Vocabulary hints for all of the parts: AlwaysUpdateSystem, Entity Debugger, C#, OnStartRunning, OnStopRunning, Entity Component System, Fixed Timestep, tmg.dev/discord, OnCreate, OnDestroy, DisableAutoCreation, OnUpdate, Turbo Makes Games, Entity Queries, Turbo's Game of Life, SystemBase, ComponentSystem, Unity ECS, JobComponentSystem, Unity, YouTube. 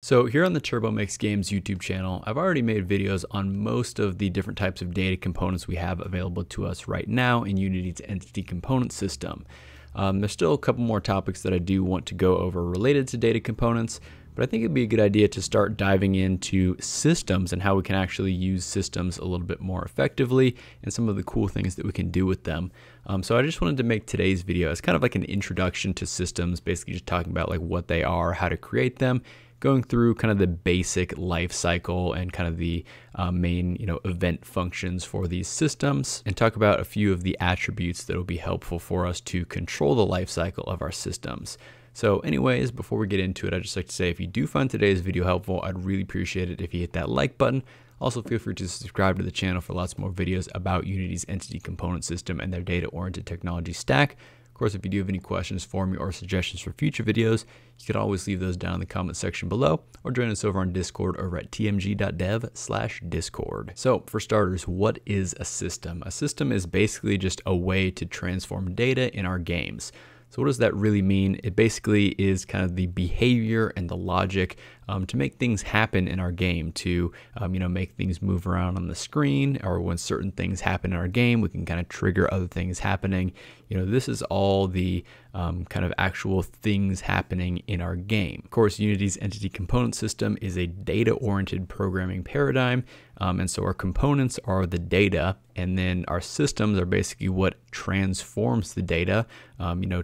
So here on the Turbo Makes Games YouTube channel, I've already made videos on most of the different types of data components we have available to us right now in Unity's Entity Component System. There's still a couple more topics that I do want to go over related to data components, but I think it'd be a good idea to start diving into systems and how we can actually use systems a little bit more effectively and some of the cool things that we can do with them. So I just wanted to make today's video as kind of like an introduction to systems, basically just talking about like what they are, how to create them, going through kind of the basic life cycle and kind of the main event functions for these systems, and talk about a few of the attributes that will be helpful for us to control the life cycle of our systems. So anyways, before we get into it, I'd just like to say if you do find today's video helpful, I'd really appreciate it if you hit that like button. Also, feel free to subscribe to the channel for lots more videos about Unity's Entity Component System and their data-oriented technology stack. Of course, if you do have any questions for me or suggestions for future videos, you can always leave those down in the comment section below or join us over on Discord over at tmg.dev/discord. So for starters, what is a system? A system is basically just a way to transform data in our games. So what does that really mean? It basically is kind of the behavior and the logic to make things happen in our game, to make things move around on the screen, or when certain things happen in our game, we can kind of trigger other things happening. This is all the kind of actual things happening in our game. Of course, Unity's Entity Component System is a data-oriented programming paradigm, and so our components are the data, and then our systems are basically what transforms the data,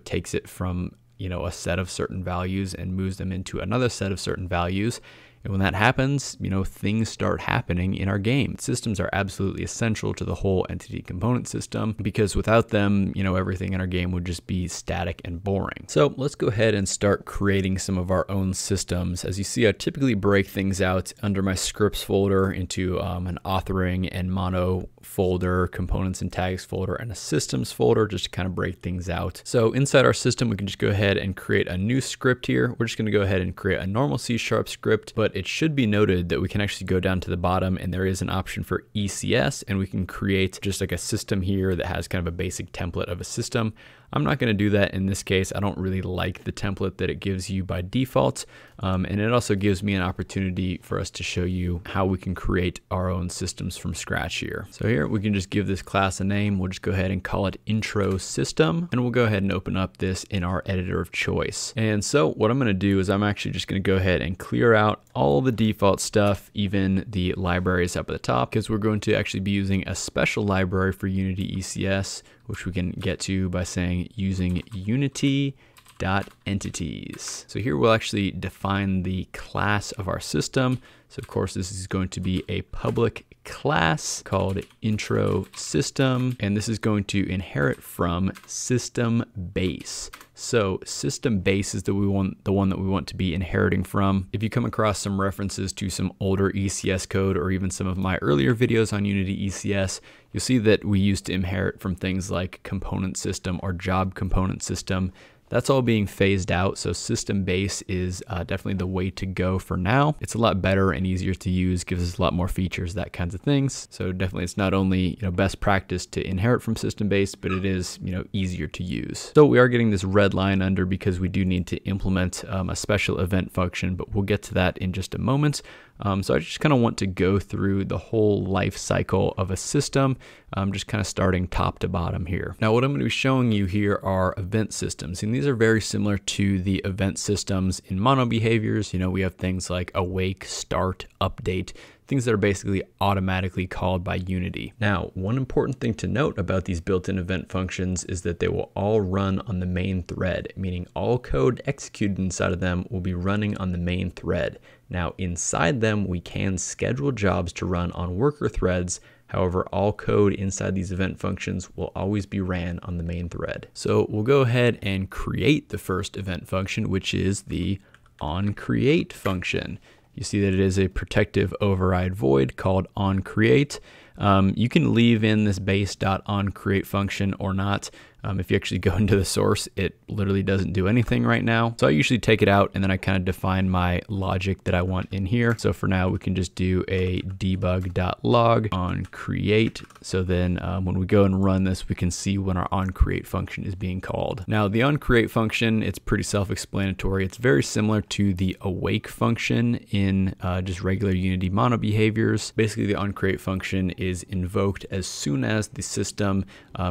takes it from a set of certain values and moves them into another set of certain values. And when that happens, things start happening in our game. Systems are absolutely essential to the whole Entity Component System, because without them, everything in our game would just be static and boring. So let's go ahead and start creating some of our own systems. As you see, I typically break things out under my scripts folder into an authoring and mono folder, components and tags folder, and a systems folder, just to kind of break things out. So inside our system, we can just go ahead and create a new script here. We're just going to go ahead and create a normal C# script, but it should be noted that we can actually go down to the bottom and there is an option for ECS, and we can create just like a system here that has kind of a basic template of a system. I'm not going to do that in this case. I don't really like the template that it gives you by default. And it also gives me an opportunity for us to show you how we can create our own systems from scratch here. So here we can just give this class a name. We'll just go ahead and call it intro system, and we'll go ahead and open up this in our editor of choice. And so what I'm going to do is I'm actually just going to go ahead and clear out all the default stuff, even the libraries up at the top, because we're going to actually be using a special library for Unity ECS, which we can get to by saying using unity.entities. So here we'll actually define the class of our system. So of course, this is going to be a public class called intro system, and this is going to inherit from SystemBase. So SystemBase is the one that we want to be inheriting from. If you come across some references to some older ECS code, or even some of my earlier videos on Unity ECS, you'll see that we used to inherit from things like ComponentSystem or JobComponentSystem. That's all being phased out, so SystemBase is definitely the way to go for now. It's a lot better and easier to use, gives us a lot more features, that kinds of things. So definitely, it's not only best practice to inherit from SystemBase, but it is easier to use. So we are getting this red line under because we do need to implement a special event function, but we'll get to that in just a moment. So I just kind of want to go through the whole life cycle of a system, just kind of starting top to bottom here. Now, what I'm going to be showing you here are event systems, and these are very similar to the event systems in mono behaviors. We have things like awake, start, update, things that are basically automatically called by Unity. Now, one important thing to note about these built-in event functions is that they will all run on the main thread, meaning all code executed inside of them will be running on the main thread. Now, inside them, we can schedule jobs to run on worker threads. However, all code inside these event functions will always be ran on the main thread. So we'll go ahead and create the first event function, which is the OnCreate function. You see that it is a protective override void called onCreate. You can leave in this base.onCreate function or not. If you actually go into the source, it literally doesn't do anything right now. So I usually take it out and then I kind of define my logic that I want in here. So for now, we can just do a debug.log on create. So then when we go and run this, we can see when our onCreate function is being called. Now the onCreate function, it's pretty self-explanatory. It's very similar to the awake function in just regular Unity mono behaviors. Basically the onCreate function is invoked as soon as the system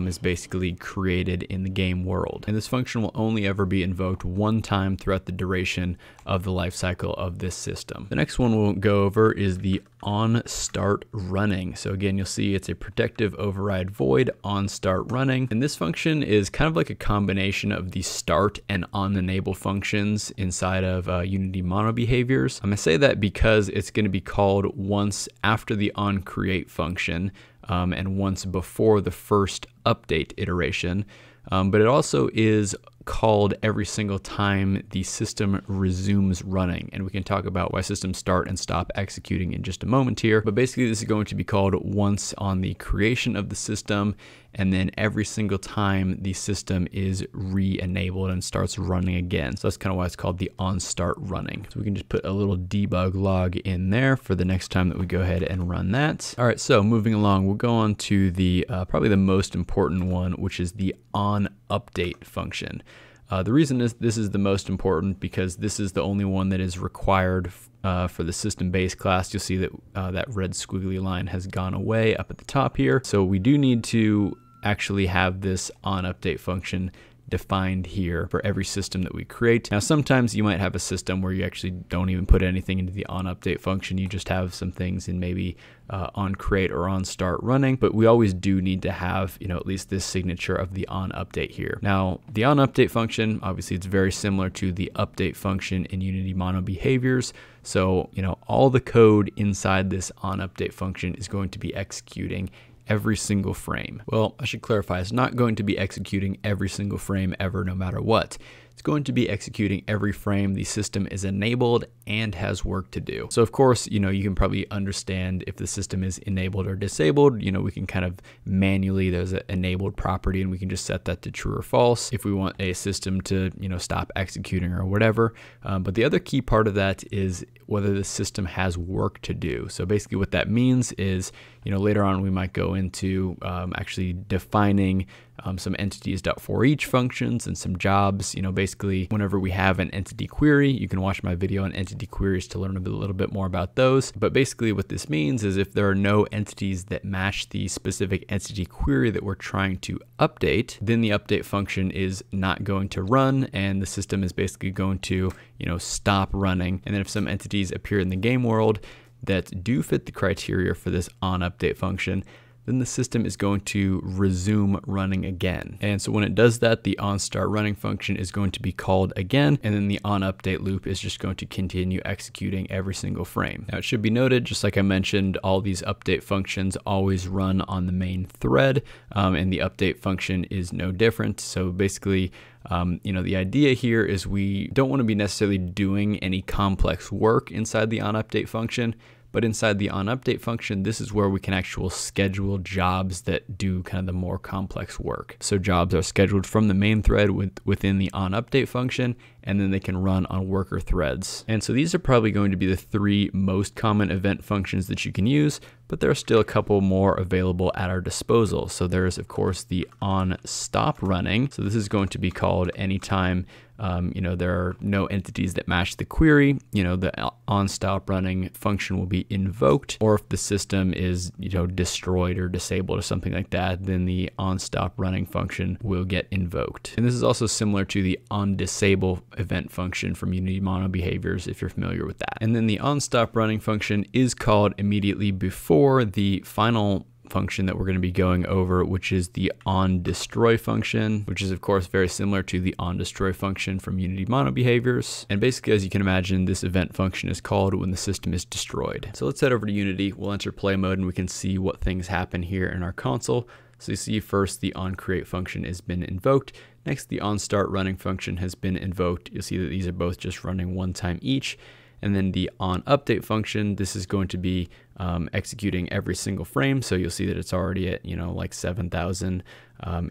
is basically created in the game world. And this function will only ever be invoked one time throughout the duration of the life cycle of this system. The next one we'll go over is the OnStartRunning. So again, you'll see it's a protective override void OnStartRunning. And this function is kind of like a combination of the start and onEnable functions inside of Unity mono behaviors. I'm gonna say that because it's gonna be called once after the onCreate function and once before the first update iteration, but it also is called every single time the system resumes running. And we can talk about why systems start and stop executing in just a moment here. But basically this is going to be called once on the creation of the system, and then every single time the system is re-enabled and starts running again. So that's kind of why it's called the OnStartRunning. So we can just put a little debug log in there for the next time that we go ahead and run that. All right, so moving along, we'll go on to the probably the most important one, which is the OnUpdate function. The reason is this is the most important because this is the only one that is required for the SystemBase class. You'll see that that red squiggly line has gone away up at the top here. So we do need to actually have this onUpdate function defined here for every system that we create. Now, sometimes you might have a system where you actually don't even put anything into the onUpdate function. You just have some things in maybe onCreate or OnStartRunning, but we always do need to have, you know, at least this signature of the onUpdate here. Now, the onUpdate function, obviously it's very similar to the update function in Unity mono behaviors. So, you know, all the code inside this onUpdate function is going to be executing every single frame. Well, I should clarify, it's not going to be executing every single frame ever, no matter what. It's going to be executing every frame the system is enabled and has work to do. So of course, you know, you can probably understand if the system is enabled or disabled. You know, we can kind of manually, there's an enabled property and we can just set that to true or false if we want a system to, you know, stop executing or whatever. But the other key part of that is whether the system has work to do. So basically what that means is, you know, later on we might go into actually defining some entities.forEach functions and some jobs. You know, basically whenever we have an entity query, you can watch my video on entity queries to learn a little bit more about those. But basically what this means is if there are no entities that match the specific entity query that we're trying to update, then the update function is not going to run and the system is basically going to, you know, stop running. And then if some entities appear in the game world that do fit the criteria for this onUpdate function, then the system is going to resume running again. And so when it does that, the OnStartRunning function is going to be called again, and then the onUpdate loop is just going to continue executing every single frame. Now it should be noted, just like I mentioned, all these update functions always run on the main thread, and the update function is no different. So basically, you know, the idea here is we don't want to be necessarily doing any complex work inside the onUpdate function. But inside the onUpdate function, this is where we can actually schedule jobs that do kind of the more complex work. So jobs are scheduled from the main thread within the onUpdate function, and then they can run on worker threads. And so these are probably going to be the three most common event functions that you can use, but there are still a couple more available at our disposal. So there is, of course, the OnStopRunning. So this is going to be called anytime you know, there are no entities that match the query. You know, the OnStopRunning function will be invoked, or if the system is, you know, destroyed or disabled or something like that, then the OnStopRunning function will get invoked. And this is also similar to the OnDisable event function from Unity mono behaviors, if you're familiar with that. And then the OnStopRunning function is called immediately before the final function that we're going to be going over, which is the OnDestroy function, which is of course very similar to the OnDestroy function from Unity mono behaviors. And basically, as you can imagine, this event function is called when the system is destroyed. So let's head over to Unity. We'll enter play mode and we can see what things happen here in our console. So you see first the onCreate function has been invoked. Next, the OnStartRunning function has been invoked. You'll see that these are both just running one time each. And then the onUpdate function, this is going to be executing every single frame. So you'll see that it's already at, you know, like 7,000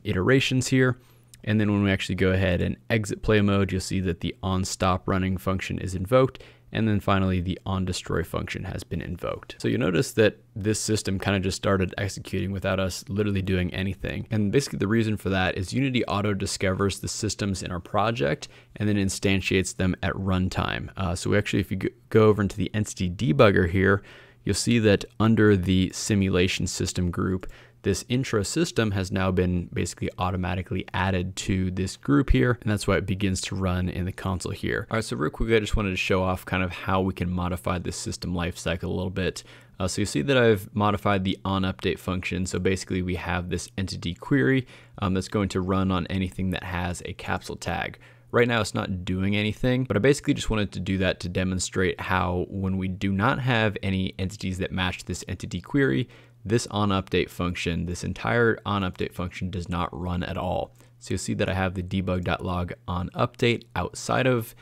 iterations here. And then when we actually go ahead and exit play mode, you'll see that the OnStopRunning function is invoked. And then finally, the OnDestroy function has been invoked. So you'll notice that this system kind of just started executing without us literally doing anything. And basically the reason for that is Unity auto discovers the systems in our project and then instantiates them at runtime. So we actually, if you go over into the Entity Debugger here, you'll see that under the simulation system group, this intro system has now been basically automatically added to this group here, and that's why it begins to run in the console here. All right, so real quickly, I just wanted to show off kind of how we can modify this system lifecycle a little bit. So you see that I've modified the OnUpdate function. So basically we have this entity query that's going to run on anything that has a capsule tag. Right now it's not doing anything, but I basically just wanted to do that to demonstrate how when we do not have any entities that match this entity query, this onUpdate function, this entire onUpdate function does not run at all. So you'll see that I have the debug.log onUpdate outside of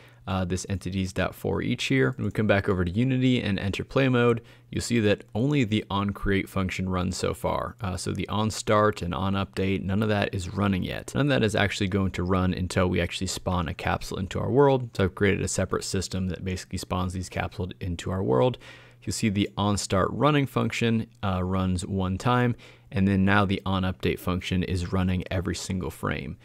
this entities.forEach here. When we come back over to Unity and enter play mode, you'll see that only the onCreate function runs so far. So the onStart and onUpdate, none of that is running yet. None of that is actually going to run until we actually spawn a capsule into our world. So I've created a separate system that basically spawns these capsules into our world. You'll see the OnStartRunning function runs one time, and then now the OnUpdate function is running every single frame.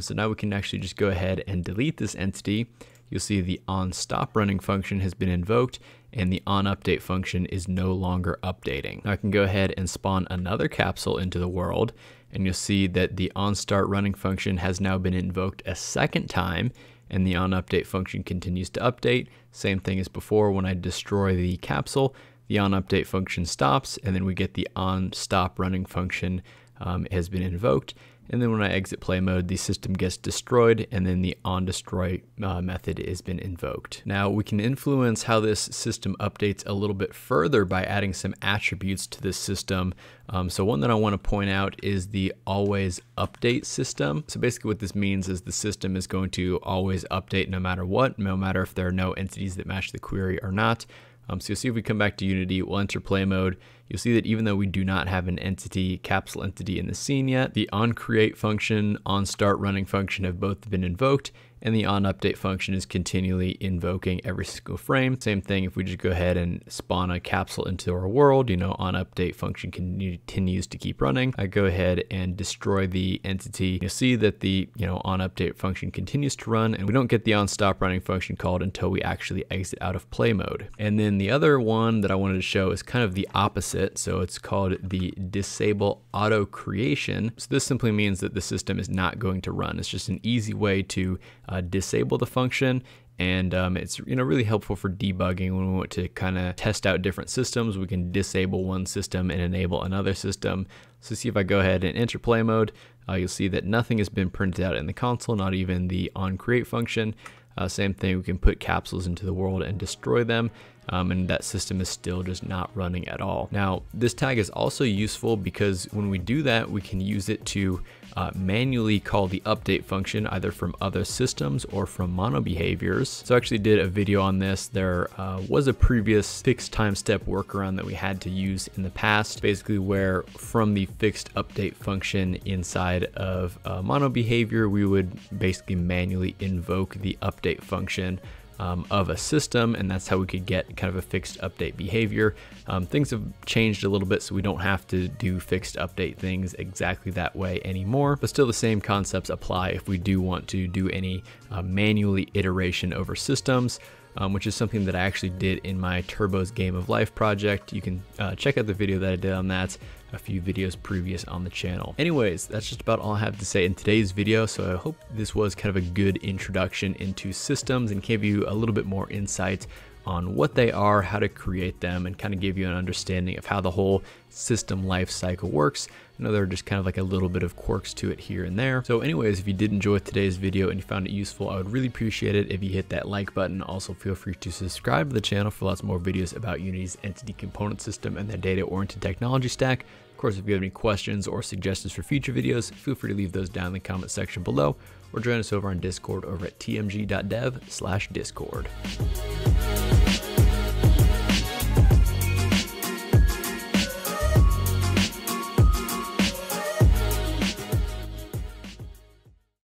So now we can actually just go ahead and delete this entity. You'll see the OnStopRunning function has been invoked, and the OnUpdate function is no longer updating. Now I can go ahead and spawn another capsule into the world, and you'll see that the OnStartRunning function has now been invoked a second time, and the onUpdate function continues to update. Same thing as before, when I destroy the capsule, the onUpdate function stops, and then we get the onStopRunning function has been invoked. And then when I exit play mode, the system gets destroyed, and then the onDestroy method has been invoked. Now we can influence how this system updates a little bit further by adding some attributes to this system. So one that I want to point out is the AlwaysUpdate system. So basically what this means is the system is going to always update no matter what, no matter if there are no entities that match the query or not. So you'll see if we come back to Unity, we'll enter play mode. You'll see that even though we do not have an entity, capsule entity in the scene yet, the onCreate function, onStartRunning function have both been invoked, and the onUpdate function is continually invoking every single frame. Same thing if we just go ahead and spawn a capsule into our world, you know, onUpdate function continues to keep running. I go ahead and destroy the entity. You'll see that the, you know, onUpdate function continues to run, and we don't get the onStopRunning function called until we actually exit out of play mode. And then the other one that I wanted to show is kind of the opposite. So it's called the DisableAutoCreation. So this simply means that the system is not going to run. It's just an easy way to disable the function, and it's, you know, really helpful for debugging. When we want to kind of test out different systems, we can disable one system and enable another system. So see if I go ahead and enter play mode, you'll see that nothing has been printed out in the console, not even the onCreate function. Same thing, we can put capsules into the world and destroy them, and that system is still just not running at all. Now, this tag is also useful because when we do that, we can use it to manually call the update function either from other systems or from mono behaviors. So I actually did a video on this. There was a previous fixed time step workaround that we had to use in the past, basically where from the fixed update function inside of mono behavior, we would basically manually invoke the update function of a system, and that's how we could get kind of a fixed update behavior. Things have changed a little bit, so we don't have to do fixed update things exactly that way anymore, but still the same concepts apply if we do want to do any manually iteration over systems, which is something that I actually did in my Turbo's Game of Life project. You can check out the video that I did on that, a few videos previous on the channel. Anyways, that's just about all I have to say in today's video. So I hope this was kind of a good introduction into systems and gave you a little bit more insight on what they are, how to create them, and kind of give you an understanding of how the whole system life cycle works. I know there are just kind of like a little bit of quirks to it here and there. So anyways, if you did enjoy today's video and you found it useful, I would really appreciate it if you hit that like button. Also feel free to subscribe to the channel for lots more videos about Unity's Entity Component System and their data-oriented technology stack. Of course, if you have any questions or suggestions for future videos, feel free to leave those down in the comment section below, or join us over on Discord over at tmg.dev/discord.